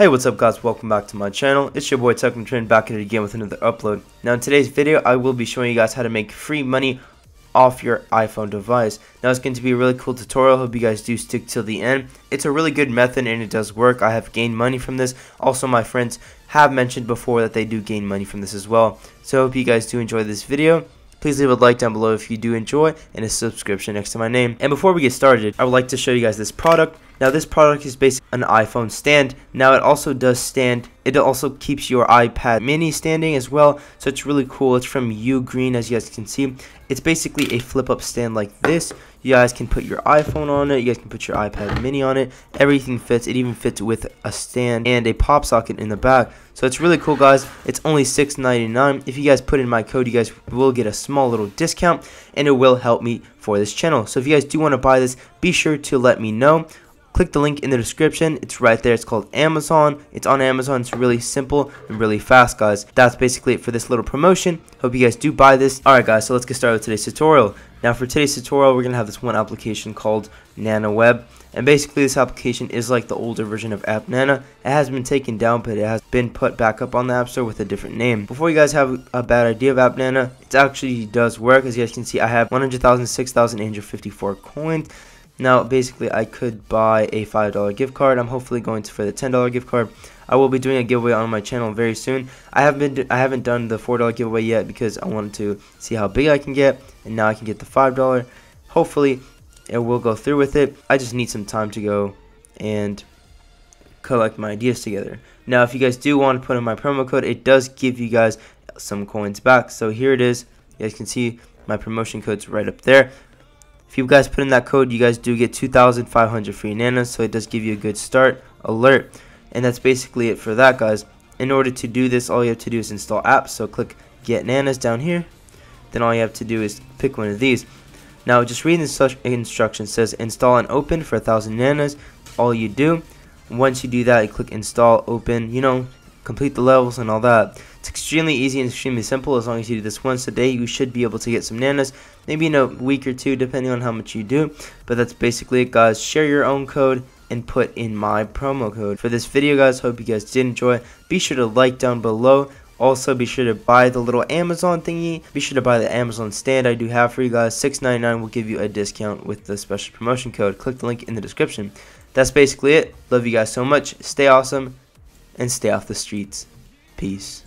Hey, what's up guys, welcome back to my channel. It's your boy TechnoTrend back at it again with another upload. Now in today's video I will be showing you guys how to make free money off your iPhone device. Now it's going to be a really cool tutorial, hope you guys do stick till the end. It's a really good method and it does work. I have gained money from this. Also my friends have mentioned before that they do gain money from this as well. So I hope you guys do enjoy this video. Please leave a like down below if you do enjoy and a subscription next to my name. And before we get started, I would like to show you guys this product. Now this product is basically an iPhone stand. Now it also does stand, it also keeps your iPad mini standing as well. So it's really cool. It's from Ugreen, as you guys can see. It's basically a flip up stand like this. You guys can put your iPhone on it, you guys can put your iPad mini on it. Everything fits. It even fits with a stand and a pop socket in the back. So it's really cool guys. It's only $6.99. If you guys put in my code, you guys will get a small little discount and it will help me for this channel. So if you guys do want to buy this, be sure to let me know. Click the link in the description, it's right there, it's called Amazon, it's on Amazon, it's really simple and really fast guys. That's basically it for this little promotion, hope you guys do buy this. Alright guys, so let's get started with today's tutorial. Now for today's tutorial we're going to have this one application called NanaWeb, and basically this application is like the older version of App Nana. It has been taken down but it has been put back up on the App Store with a different name. Before you guys have a bad idea of App Nana, it actually does work. As you guys can see I have 106,854 coins. Now, basically, I could buy a $5 gift card. I'm hopefully going for the $10 gift card. I will be doing a giveaway on my channel very soon. I haven't done the $4 giveaway yet because I wanted to see how big I can get, and now I can get the $5. Hopefully, it will go through with it. I just need some time to go and collect my ideas together. Now, if you guys do want to put in my promo code, it does give you guys some coins back. So here it is. You guys can see my promotion code's right up there. If you guys put in that code, you guys do get 2,500 free nanas, so it does give you a good start alert. And that's basically it for that, guys. In order to do this, all you have to do is install apps, so click Get Nanas down here. Then all you have to do is pick one of these. Now, just read the instructions. It says install and open for 1,000 nanas. All you do, once you do that, you click install, open, you know, complete the levels and all that. It's extremely easy and extremely simple. As long as you do this once a day, you should be able to get some nanas, maybe in a week or two, depending on how much you do. But that's basically it guys. Share your own code and put in my promo code. For this video guys, hope you guys did enjoy. Be sure to like down below. Also be sure to buy the little Amazon thingy. Be sure to buy the Amazon stand I do have for you guys. $6.99 will give you a discount with the special promotion code. Click the link in the description. That's basically it. Love you guys so much. Stay awesome and stay off the streets. Peace.